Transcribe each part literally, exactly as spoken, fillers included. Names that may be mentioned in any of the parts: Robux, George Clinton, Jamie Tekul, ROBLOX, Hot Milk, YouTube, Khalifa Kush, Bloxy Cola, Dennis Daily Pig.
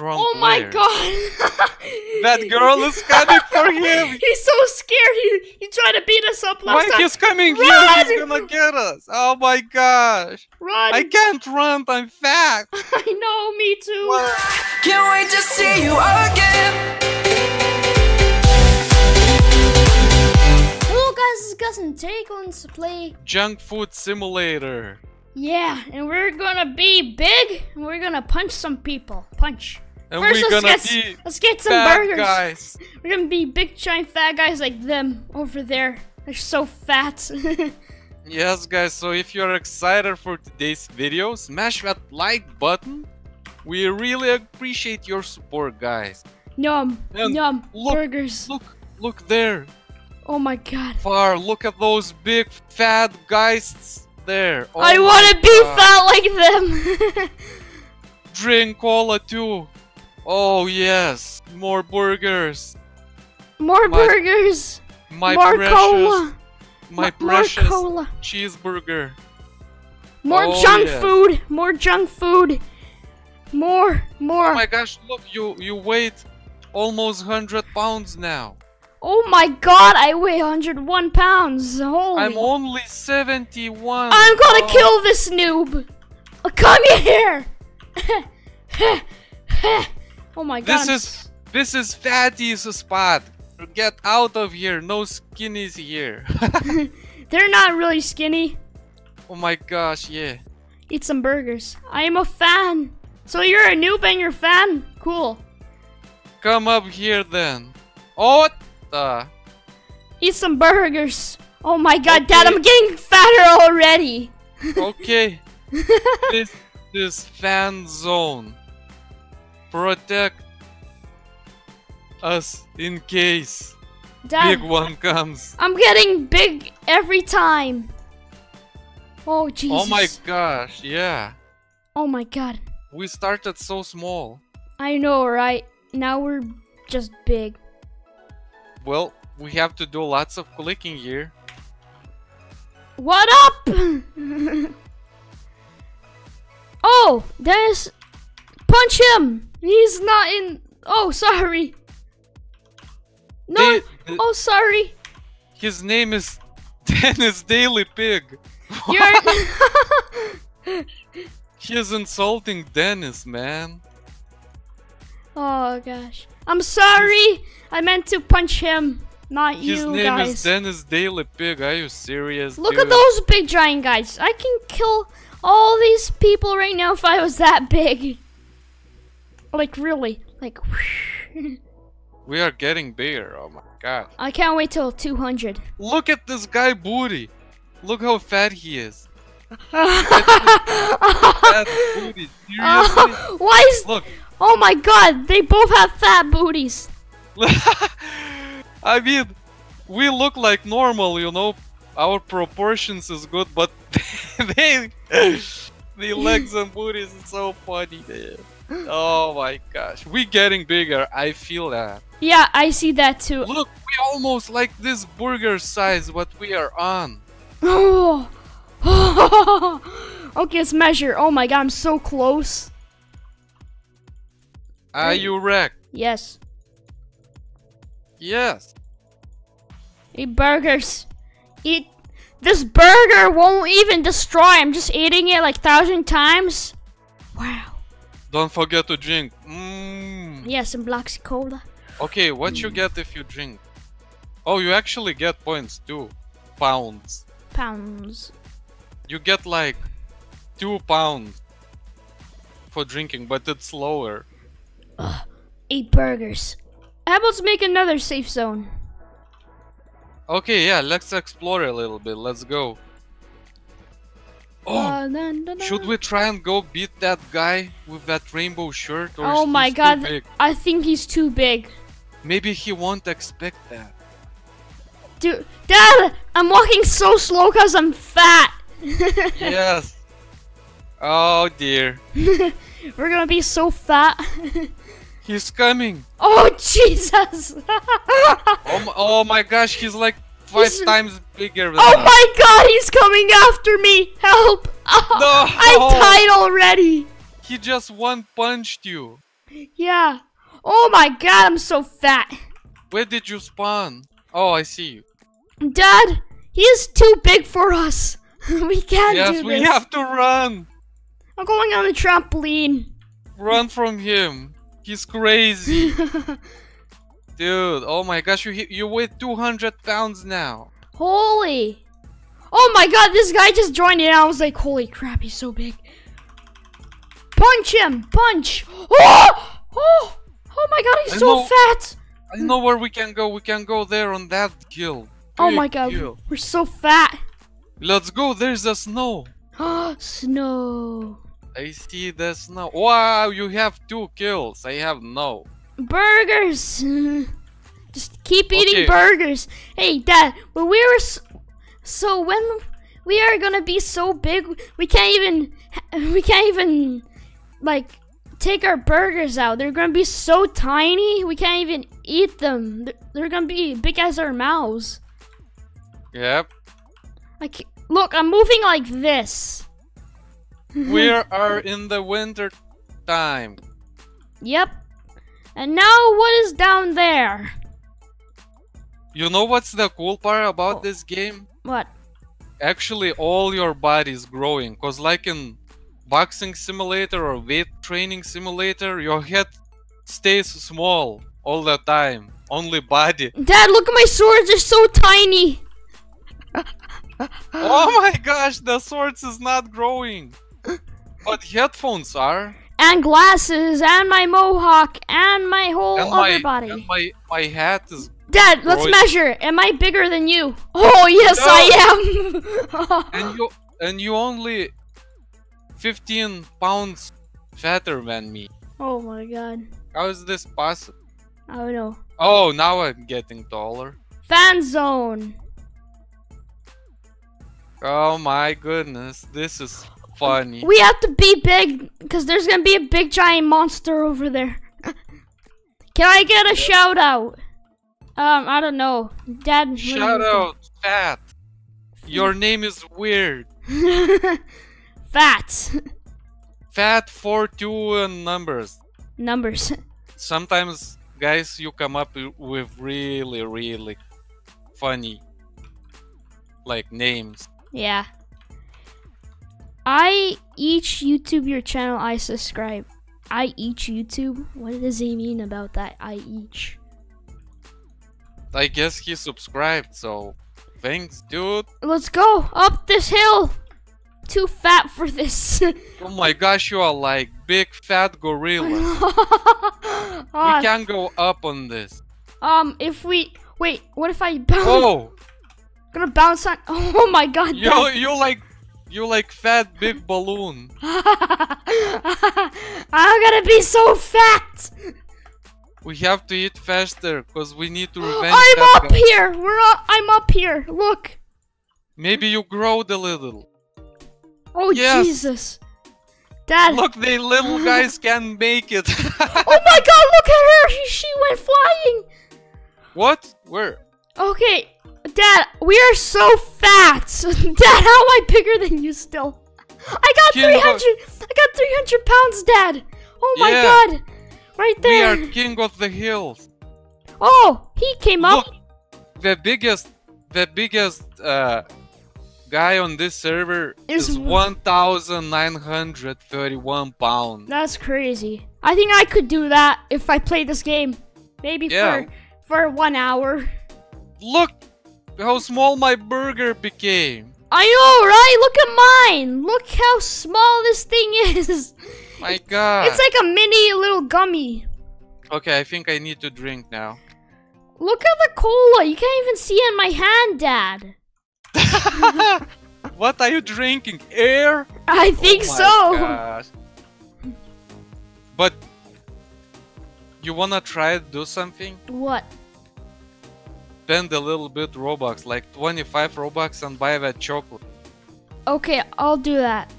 strong oh player. Oh my god! That girl is coming for him! He's so scared! He, he tried to beat us up last Mike, time! He's coming run! Here! He's gonna get us! Oh my gosh! Run! I can't run! I'm fat! I know, me too! Well, can't wait to see you again! Hello guys, this is Gus and today we're going to play Junk Food Simulator! Yeah, and we're gonna be big, and we're gonna punch some people. Punch. And First, we're let's, gonna get, be let's get some fat burgers. Guys. We're gonna be big, giant, fat guys like them over there. They're so fat. Yes, guys, so if you're excited for today's video, smash that like button. We really appreciate your support, guys. Yum, and yum, look, burgers. Look, look there. Oh my god. Far, look at those big, fat guys. There. Oh I want to be fat like them. Drink cola too. Oh yes, more burgers. More my, burgers. My more precious, cola. My M precious more cola. Cheeseburger. More oh, junk yeah. food. More junk food. More, more. Oh my gosh! Look, you you weigh almost one hundred pounds now. Oh my god, I weigh one hundred one pounds! Holy... I'm only seventy-one! I'm gonna oh. kill this noob! Oh, come here! Oh my god. This is... This is fatty's spot! Get out of here, no skinnies here! They're not really skinny! Oh my gosh, yeah! Eat some burgers! I am a fan! So you're a noob and you're a fan? Cool! Come up here then! Oh! Uh, Eat some burgers. Oh my god, okay. Dad, I'm getting fatter already. Okay. This is fan zone. Protect us in case Dad, big one comes. I'm getting big every time. Oh Jesus. Oh my gosh, yeah. Oh my god. We started so small. I know, right? Now we're just big. Well, we have to do lots of clicking here. What up? Oh, there's... Punch him! He's not in... Oh, sorry. No, they, the... oh, sorry. His name is Dennis Daily Pig. You're... He's insulting Dennis, man. Oh gosh. I'm sorry! His, I meant to punch him, not you guys. His name is Dennis Daily Pig, are you serious? Look dude? at those big giant guys. I can kill all these people right now if I was that big. Like really, like We are getting bigger, oh my god. I can't wait till two hundred. Look at this guy booty. Look how fat he is. Fat booty, seriously? Uh, why is... Look. Oh my god, they both have fat booties. I mean, we look like normal, you know, our proportions is good, but they, the legs and booties is so funny. Oh my gosh, we getting bigger, I feel that. Yeah, I see that too. Look, we almost like this burger size what we are on. Okay, let's measure. Oh my god, I'm so close. Are you wrecked? Yes. Yes. Eat burgers. Eat. This burger won't even destroy. I'm just eating it like thousand times. Wow. Don't forget to drink. Mm. Yes, and Bloxy Cola. Okay, what mm. you get if you drink? Oh, you actually get points too. Pounds. Pounds. You get like two pounds for drinking, but it's lower. Ugh, eight burgers. How about to make another safe zone? Okay, yeah, let's explore a little bit. Let's go. Oh, uh, dun, dun, dun. Should we try and go beat that guy with that rainbow shirt? Or oh my god, big? I think he's too big. Maybe he won't expect that. Dude, Dad, I'm walking so slow because I'm fat. Yes. Oh dear. We're gonna be so fat. He's coming. Oh Jesus. oh, my, oh my gosh, he's like five he's... times bigger than Oh us. My god, he's coming after me. Help. Oh, no. I'm tired already. He just one punched you. Yeah. Oh my god, I'm so fat. Where did you spawn? Oh, I see you. Dad, he is too big for us. We can't yes, do this. Yes, we have to run. I'm going on a trampoline. Run from him. He's crazy. Dude, oh my gosh, you you weigh two hundred pounds now. Holy. Oh my god, this guy just joined in and I was like, holy crap, he's so big. Punch him, punch. Oh, oh, oh my god, he's I so know, fat. I know where we can go. We can go there on that hill. Oh my god, hill. We're so fat. Let's go, there's the snow. Snow. I see the snow. Wow, you have two kills. I have no. Burgers. Just keep eating okay. burgers. Hey, Dad, when we were so, so when we are gonna be so big, we can't even we can't even like take our burgers out. They're gonna be so tiny, we can't even eat them. They're, they're gonna be big as our mouths. Yep. I can't, look, I'm moving like this. We are in the winter time. Yep. And now what is down there? You know what's the cool part about oh. this game? What? Actually, all your body is growing. Because like in boxing simulator or weight training simulator, your head stays small all the time. Only body. Dad, look at my swords. They're so tiny. Oh my gosh, the swords is not growing. But headphones are. And glasses, and my mohawk, and my whole and other my, body. And my, my hat is... Dad, growing. Let's measure. Am I bigger than you? Oh, yes, no. I am. and, you, and you only fifteen pounds fatter than me. Oh my god. How is this possible? I don't know. Oh, now I'm getting taller. Fan zone. Oh my goodness, this is funny. We have to be big, because there's going to be a big giant monster over there. Can I get a yeah. shout out? Um, I don't know. Dad. Shout out, Fat. Your name is weird. Fat. Fat for two uh, numbers. Numbers. Sometimes, guys, you come up with really, really funny, like, names. Yeah. I each YouTube your channel I subscribe. I each YouTube? What does he mean about that? I each. I guess he subscribed, so thanks, dude. Let's go up this hill. Too fat for this. Oh my gosh, you are like big fat gorilla. uh, we can't go up on this. Um, if we wait, what if I bounce? Oh. Gonna bounce on. Oh my god. Yo, you like, you like fat big balloon. I'm gonna be so fat. We have to eat faster because we need to revenge. I'm up guy. here. We're up. I'm up here. Look. Maybe you growed a little. Oh yes. Jesus, Dad. Look, the little guys can make it. Oh my god! Look at her. She, she went flying. What? Where? Okay. Dad, we are so fat. Dad, how am I bigger than you still? I got king three hundred. Of... I got three hundred pounds, Dad. Oh my yeah. god, right there. We are king of the hills. Oh, he came Look, up. The biggest, the biggest uh, guy on this server is, is one thousand nine hundred thirty-one pounds. That's crazy. I think I could do that if I played this game, maybe yeah. for for one hour. Look. How small my burger became. I know, right? Look at mine. Look how small this thing is. My god. It's like a mini little gummy. Okay, I think I need to drink now. Look at the cola. You can't even see it in my hand, Dad. What are you drinking? Air? I think oh so. Gosh. But you wanna try to do something? What? Spend a little bit Robux, like twenty-five Robux, and buy that chocolate. Okay, I'll do that.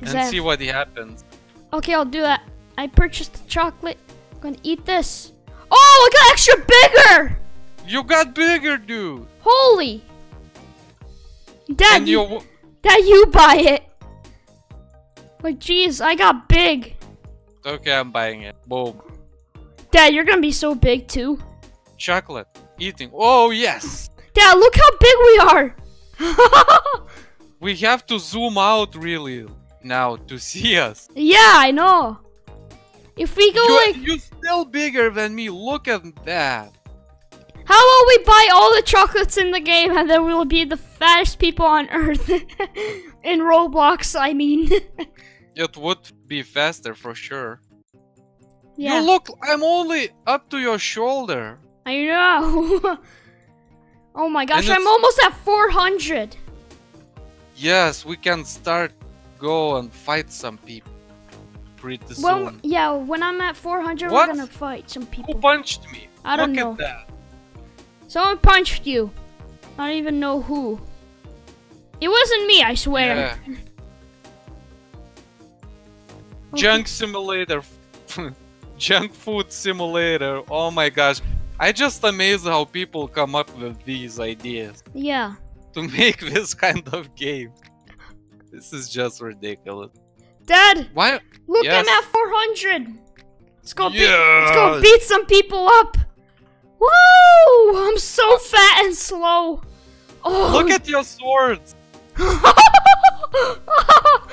And that... see what happens. Okay, I'll do that. I purchased the chocolate. I'm gonna eat this. Oh, I got extra bigger! You got bigger, dude! Holy! Dad, you... Dad, you buy it! Like, jeez, I got big. Okay, I'm buying it. Boom. Dad, you're gonna be so big too. Chocolate. Eating. Oh, yes. Dad, look how big we are. We have to zoom out really now to see us. Yeah, I know. If we go you're, like... You're still bigger than me. Look at that. How about we buy all the chocolates in the game and then we'll be the fattest people on earth. In Roblox, I mean. It would be faster for sure. Yeah. You look, I'm only up to your shoulder. I know. Oh my gosh, I'm almost at four hundred. Yes, we can start go and fight some people pretty soon. Well, yeah, when I'm at four hundred, what? We're gonna fight some people. Who punched me? I don't know. Look at that. Someone punched you. I don't even know who. It wasn't me, I swear. Yeah. Okay. Junk simulator. Junk food simulator. Oh my gosh. I just amazed how people come up with these ideas. Yeah. To make this kind of game. This is just ridiculous. Dad! Why? Look, yes. I'm at four hundred! Let's go, yes. beat, let's go beat some people up! Woo! I'm so oh. fat and slow! Oh. Look at your swords! Oh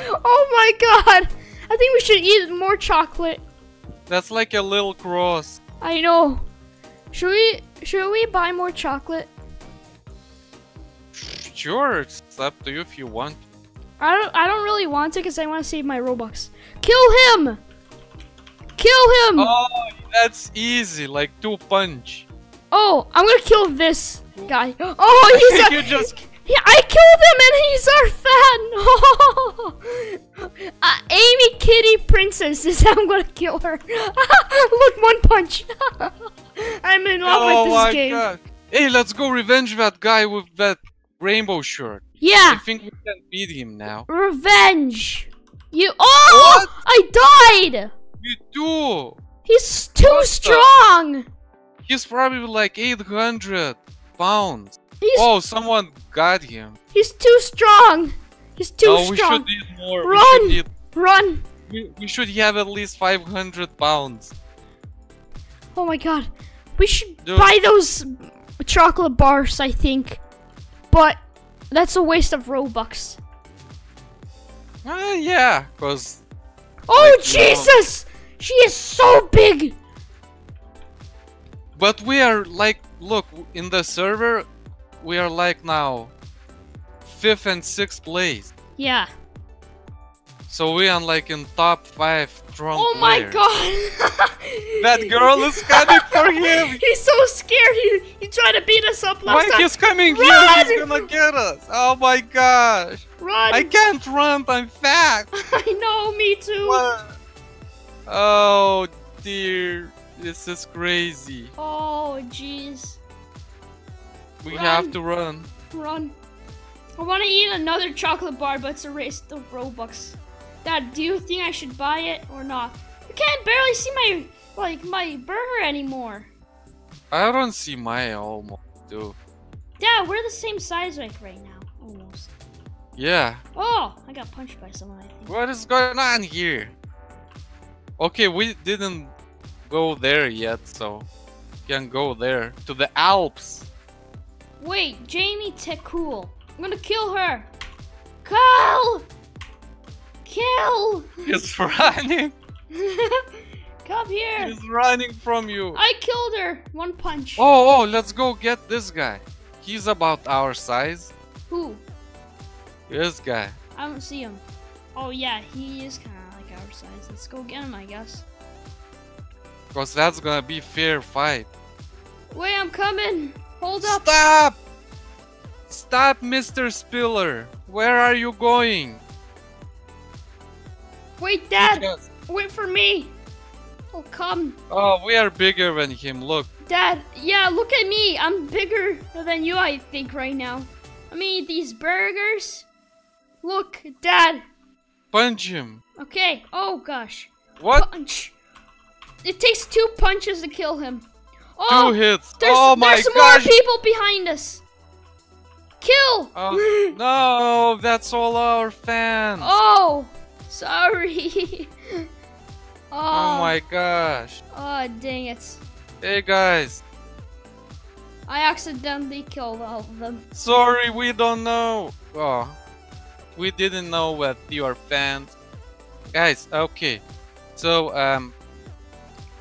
my god! I think we should eat more chocolate. That's like a little cross. I know. Should we should we buy more chocolate? Sure, it's up to you if you want. I don't I don't really want to because I want to save my Robux. Kill him! Kill him! Oh, that's easy, like two punch. Oh, I'm gonna kill this guy. Oh, he's a, you just... he, I killed him and he's our fan. Oh. Uh, Amy Kitty Princess is how I'm gonna kill her. Look, one punch. I'm in love oh with this my game. God. Hey, let's go revenge that guy with that rainbow shirt. Yeah. I think we can beat him now. Revenge. You. Oh, what? I died. You do. He's too what strong. The? He's probably like eight hundred pounds. He's oh, someone got him. He's too strong. He's too no, strong. We should eat more. Run. We should eat... Run. We, we should have at least five hundred pounds. Oh my god. We should Dude. buy those chocolate bars, I think. But that's a waste of Robux. Uh, yeah, because... Oh, like, Jesus! You know, she is so big! But we are like... Look, in the server, we are like now... Fifth and sixth place. Yeah. So we are like in top five strong Oh players. My god! That girl is coming for him! He's so scared! He, he tried to beat us up last Why time! He's coming run! Here! He's gonna get us! Oh my gosh! Run! I can't run! I'm fat! I know! Me too! What? Oh dear! This is crazy! Oh jeez! We run. have to run! Run! I want to eat another chocolate bar, but it's a waste of Robux. Dad, do you think I should buy it or not? You can't barely see my like my burger anymore. I don't see my almost too. Dad, we're the same size like right now, almost. Yeah. Oh, I got punched by someone, I think. What is going on here? Okay, we didn't go there yet, so we can go there to the Alps. Wait, Jamie Tekul. I'm gonna kill her. Carl! Kill! He's running! Come here! He's running from you! I killed her! One punch! Oh, oh, let's go get this guy! He's about our size. Who? This guy. I don't see him. Oh yeah, he is kinda like our size. Let's go get him, I guess. Cause that's gonna be fair fight. Wait, I'm coming! Hold up! Stop! Stop, Mister Spiller! Where are you going? Wait, Dad! Yes. Wait for me! I'll come. Oh, we are bigger than him, look. Dad, yeah, look at me. I'm bigger than you, I think, right now. I mean, these burgers. Look, Dad. Punch him. Okay. Oh, gosh. What? Punch. It takes two punches to kill him. Oh, two hits. There's, oh, my gosh. There's more people behind us. Kill. Oh, no, that's all our fans. Oh. Sorry. Oh. Oh my gosh. Oh dang it. Hey guys. I accidentally killed all of them. Sorry, we don't know. Oh, we didn't know that you are fans. Guys, okay. So, um,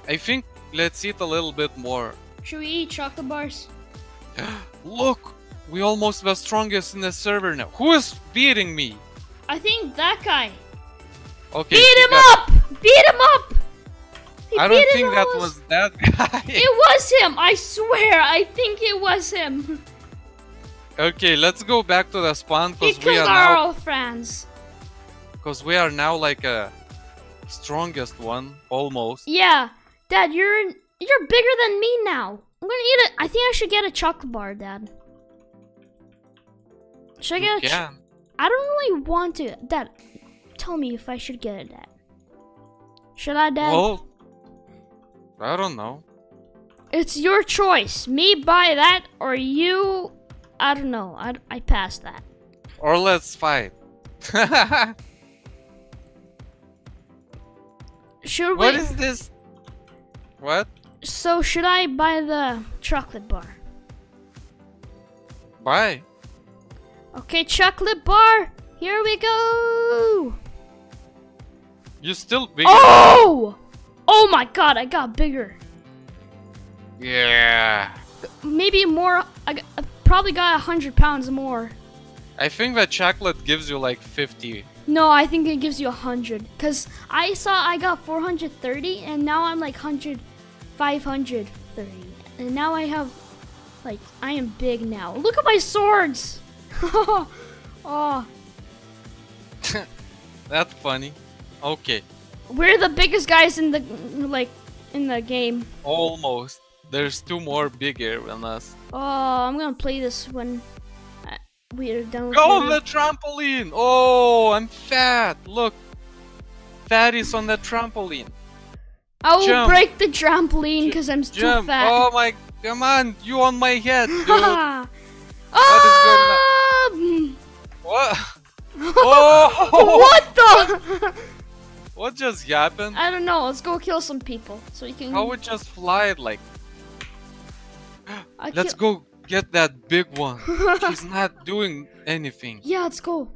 I think let's eat a little bit more. Should we eat chocolate bars? Look, we almost the strongest in the server now. Who is beating me? I think that guy. Okay. Beat him up! Beat him up! He I don't think that was that guy. It was him, I swear. I think it was him. Okay, let's go back to the spawn because we are now all friends. Because we are now like a strongest one, almost. Yeah, Dad, you're you're bigger than me now. I'm gonna eat it. I think I should get a chocolate bar, Dad. Should I get? You a can. I don't really want to. Dad, tell me if I should get it, Dad. Should I, Dad? Well, I don't know. It's your choice. Me buy that or you... I don't know. I, I passed that. Or let's fight. Should we... What is this? What? So should I buy the chocolate bar? Buy. Okay, chocolate bar. Here we go. You're still big. Oh! Oh my god, I got bigger. Yeah. Maybe more. I probably got one hundred pounds more. I think that chocolate gives you like fifty. No, I think it gives you one hundred. Because I saw I got four hundred thirty and now I'm like one hundred, five hundred thirty. And now I have, like, I am big now. Look at my swords. Oh. That's funny. Okay. We're the biggest guys in the like in the game. Almost. There's two more bigger than us. Oh, I'm gonna play this when I, we're done with Go the trampoline! Oh, I'm fat. Look, fat is on the trampoline. I will Jump. break the trampoline because I'm Jump. too fat. Oh my! Come on, you on my head, dude. What um... What? Oh! What the? What just happened? I don't know. Let's go kill some people so we can. How would just fly it like? Let's go get that big one. She's not doing anything. Yeah, let's go.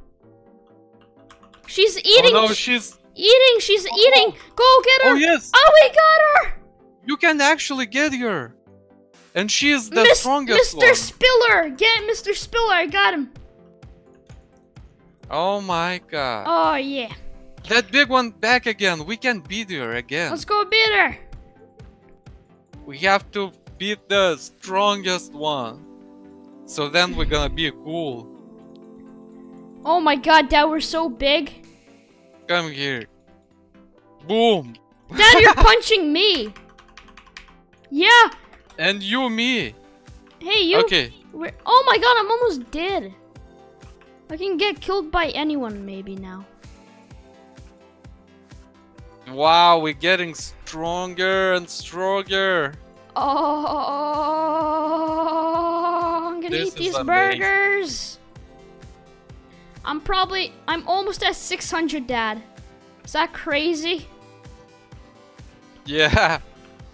She's eating. Oh no, she's eating. She's oh. eating. Go get her. Oh yes. Oh, we got her. You can actually get her, and she is the Miss, strongest Mister one. Mister Spiller, get Mister Spiller. I got him. Oh my god. Oh yeah. That big one back again. We can beat her again. Let's go beat her. We have to beat the strongest one. So then we're gonna be cool. Oh my god, Dad, we're so big. Come here. Boom. Dad, you're punching me. Yeah. And you me. Hey, you. Okay. We're... Oh my god, I'm almost dead. I can get killed by anyone maybe now. Wow, we're getting stronger and stronger. Oh, I'm gonna this eat these amazing. burgers. I'm probably, I'm almost at six hundred, Dad. Is that crazy? Yeah.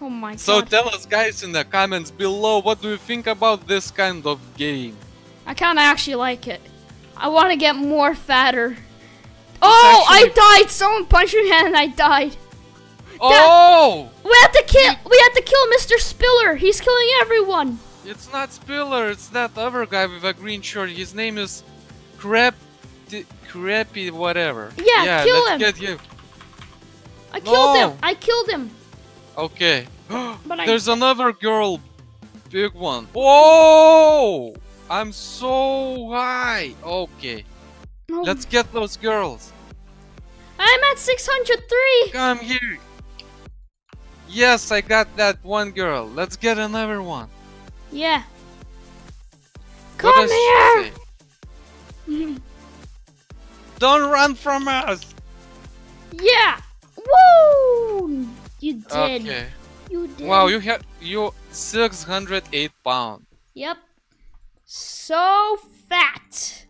Oh my god. So tell us guys in the comments below, what do you think about this kind of game? I kinda actually like it. I wanna get more fatter. Oh, I died! Someone punched me and I died. Oh! Dad, we have to kill. We have to kill Mister Spiller. He's killing everyone. It's not Spiller. It's that other guy with a green shirt. His name is Crap, Crappy whatever. Yeah, yeah kill let's him. Get him. I killed no. him. I killed him. Okay. But there's I... another girl, big one. Whoa! I'm so high. Okay. No. Let's get those girls. I'm at six hundred three. Come here. Yes, I got that one girl. Let's get another one. Yeah. Come here. Don't run from us. Yeah. Woo! You did. Okay. You did. Wow, you had you six hundred eight pounds. Yep. So fat.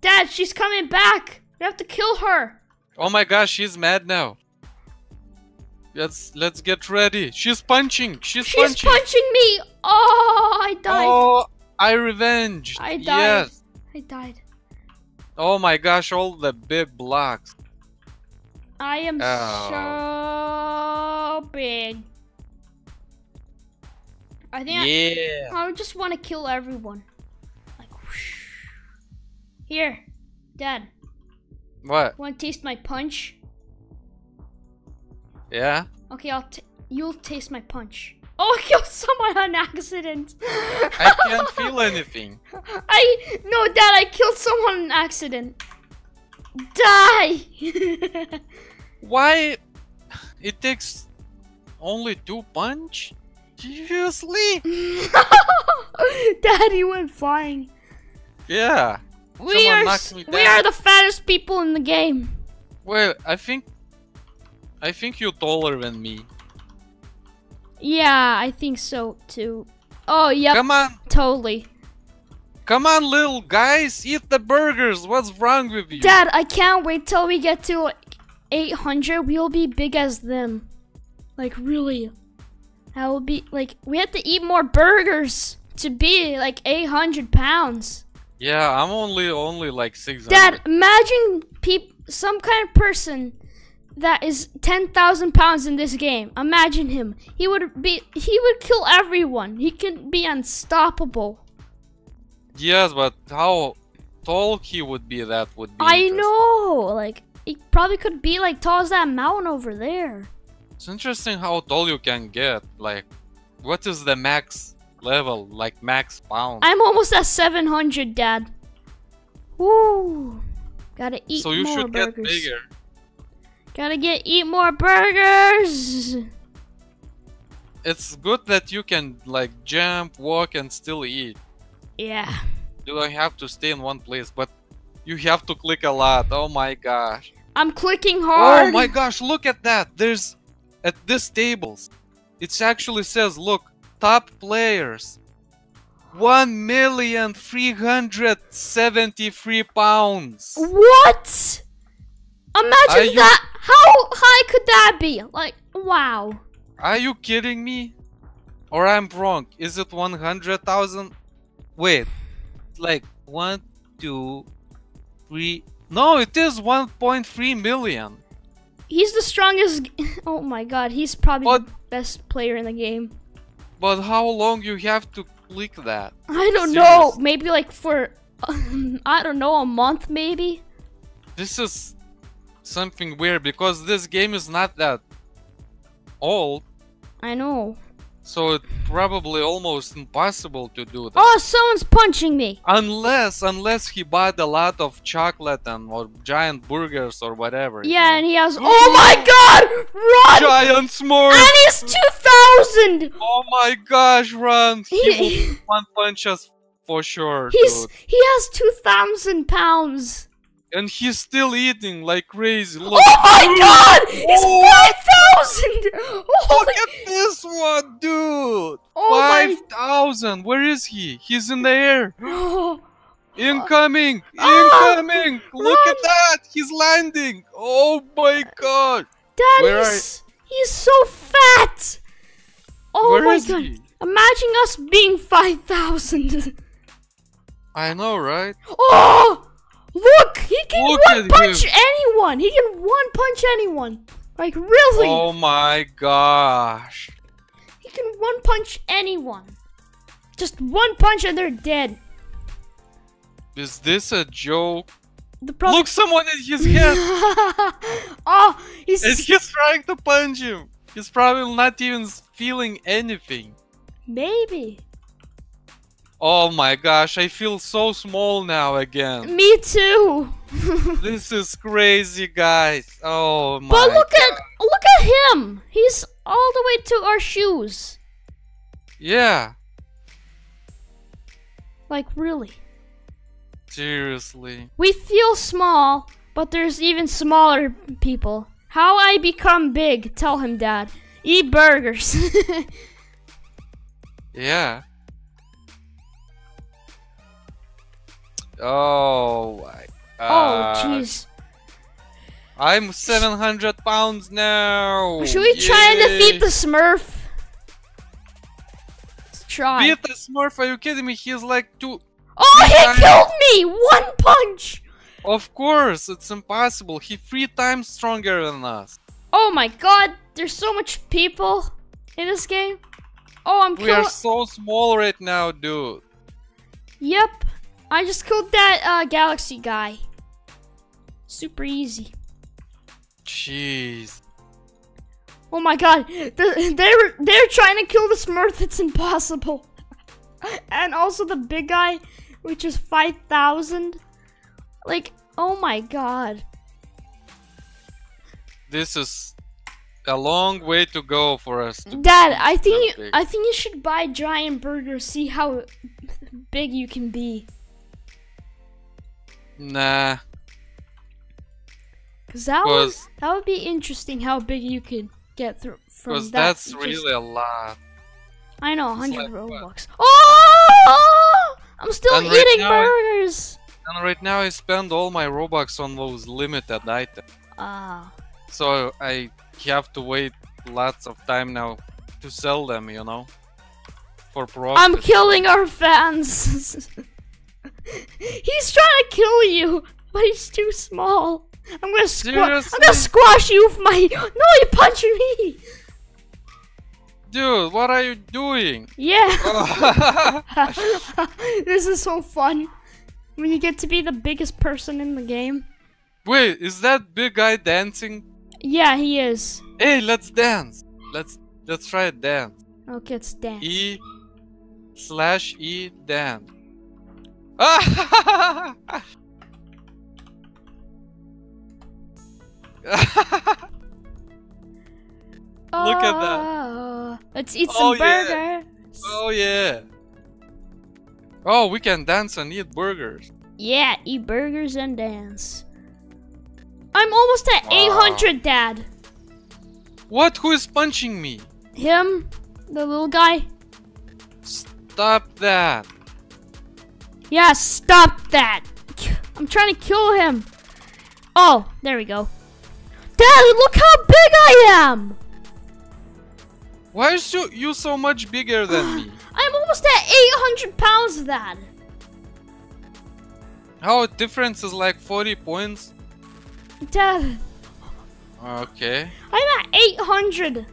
Dad, she's coming back. We have to kill her. Oh my gosh, she's mad now. Let's let's get ready. She's punching. She's, She's punching. She's punching me. Oh, I died. Oh, I revenged. I died. Yes. I died. Oh my gosh! All the big blocks. I am oh. so big. I think yeah. I, I just want to kill everyone. Like, whoosh. Here, Dad. What? Want to taste my punch? Yeah. Okay, I'll t you'll taste my punch. Oh, I killed someone on accident. I can't feel anything. I no, Dad. I killed someone on accident. Die. Why? It takes only two punch. Seriously? Daddy went flying. Yeah. We are we are the fattest people in the game. Well, I think I think you're taller than me. Yeah, I think so too. Oh yeah. Come on. Totally. Come on, little guys, eat the burgers. What's wrong with you? Dad, I can't wait till we get to like eight hundred. We'll be big as them. Like really. I will be like we have to eat more burgers to be like eight hundred pounds. Yeah, I'm only only like six hundred. Dad, imagine peop some kind of person that is ten thousand pounds in this game. Imagine him. He would be he would kill everyone. He can be unstoppable. Yes, but how tall he would be, that would be I know. Like he probably could be like tall as that mountain over there. It's interesting how tall you can get. Like, what is the max level? Like, max pound? I'm almost at seven hundred, Dad. Woo! Gotta eat more burgers. So you should get bigger. Gotta get eat more burgers! It's good that you can, like, jump, walk, and still eat. Yeah. You don't have to stay in one place, but you have to click a lot. Oh my gosh. I'm clicking hard! Oh my gosh, look at that! There's... At this tables, it actually says, look, top players, one million three hundred seventy-three pounds. What? Imagine that. How high could that be? Like, wow. Are you kidding me? Or I'm wrong. Is it one hundred thousand? Wait, like one, two, three. No, it is one point three million. He's the strongest. Oh my god, he's probably but, the best player in the game. But how long you have to click that? I don't Seriously. know. Maybe like for, um, I don't know, a month maybe? This is something weird because this game is not that old. I know. So it's probably almost impossible to do that. Oh, someone's punching me. Unless, unless he bought a lot of chocolate and or giant burgers or whatever. Yeah, and he has. Oh my God! Run! Giant s'mores. And he's two thousand. Oh my gosh, run! He, he will one punch us for sure. He's dude. he has two thousand pounds. And he's still eating like crazy. Look. Oh my Ooh. God! He's five thousand! Look at this one, dude! Oh five thousand! Where is he? He's in the air! Incoming! Incoming! Ah, Look run. at that! He's landing! Oh my God! Dad, Where he's, he's so fat! Oh Where my God! He? Imagine us being five thousand! I know, right? Oh! Look, he can Look one punch him. anyone. He can one punch anyone. Like really? Oh my gosh! He can one punch anyone. Just one punch and they're dead. Is this a joke? The problem Look, someone in his head. oh, he's. And he's trying to punch him. He's probably not even feeling anything. Maybe. Oh my gosh, I feel so small now again. Me too. This is crazy, guys. Oh my. But look God. at look at him. He's all the way to our shoes. Yeah. Like really. Seriously. We feel small, but there's even smaller people. How I become big? Tell him, Dad. Eat burgers. Yeah. Oh my. Uh, oh jeez. I'm seven hundred pounds now. Should we Yay. try and defeat the Smurf? Let's try. Beat the Smurf? Are you kidding me? He's like two. Oh, he times. killed me! One punch. Of course, it's impossible. He's three times stronger than us. Oh my God! There's so much people in this game. Oh, I'm. We are so small right now, dude. Yep, I just killed that uh, galaxy guy. Super easy. Jeez. Oh my God, they're, they're, they're trying to kill the Smurf, it's impossible. And also the big guy, which is five thousand. Like, oh my God. This is a long way to go for us. Dad, I think, you, I think you should buy a giant burger, see how big you can be. Nah. Cause that would that would be interesting how big you could get through from that. Cause that's just really a lot. I know, one hundred Robux. Oh! I'm still and eating right burgers. I, and right now I spend all my Robux on those limited items. Ah. Uh, so I have to wait lots of time now to sell them, you know, for profit. I'm killing our fans. He's trying to kill you, but he's too small. I'm gonna squash. I'm gonna squash you with my. No, you punched me. Dude, what are you doing? Yeah. Oh. This is so fun when you get to be the biggest person in the game. Wait, is that big guy dancing? Yeah, he is. Hey, let's dance. Let's let's try a dance. Okay, let's dance. E slash E dance. Ah! Look at that. Let's eat oh, some burgers. Yeah. Oh yeah. Oh, we can dance and eat burgers. Yeah, eat burgers and dance. I'm almost at wow. eight hundred, Dad. What? Who is punching me? Him, the little guy. Stop that. Yeah, stop that. I'm trying to kill him. Oh, there we go. Dad, look how big I am! Why is you, you so much bigger than me? I'm almost at eight hundred pounds, Dad. How the difference is like forty points? Dad. Okay. I'm at eight hundred.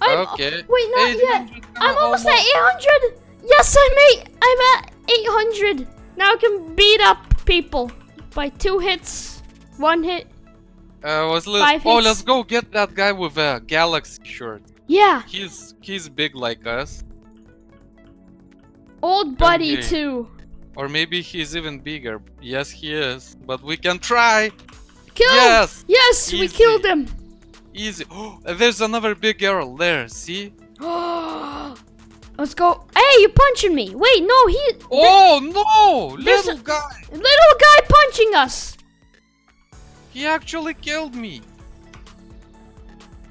I'm, okay. Uh, wait, not yet. I'm almost, almost at eight hundred. Yes, I'm eight. I'm at eight hundred. Now I can beat up people by two hits, one hit. Uh, let's, oh, let's go get that guy with a galaxy shirt. Yeah. He's he's big like us. Old buddy okay. too. Or maybe he's even bigger. Yes, he is. But we can try. Kill. Yes. Yes, Easy. we killed him. Easy. Oh, there's another big girl there. See? Let's go. Hey, you're punching me. Wait, no, he. Oh no, little guy. Little guy punching us. He actually killed me.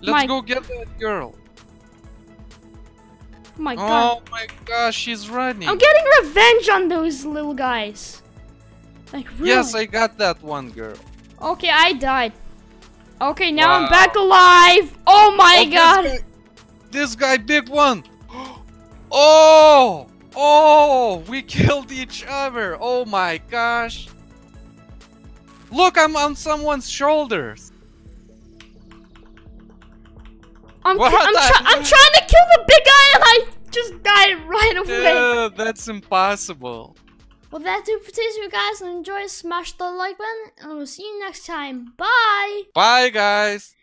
Let's my go get that girl. My God. Oh my gosh, she's running. I'm getting revenge on those little guys. Like really? Yes, I got that one girl. Okay, I died. Okay, now wow. I'm back alive. Oh my oh, God. This guy, this guy big one. Oh, oh, we killed each other. Oh my gosh. Look, I'm on someone's shoulders. I'm, I'm, try I'm trying to kill the big guy and I just died right away. Dude, that's impossible. Well, that's it for today's video, guys. Enjoy, smash the like button, and we'll see you next time. Bye. Bye, guys.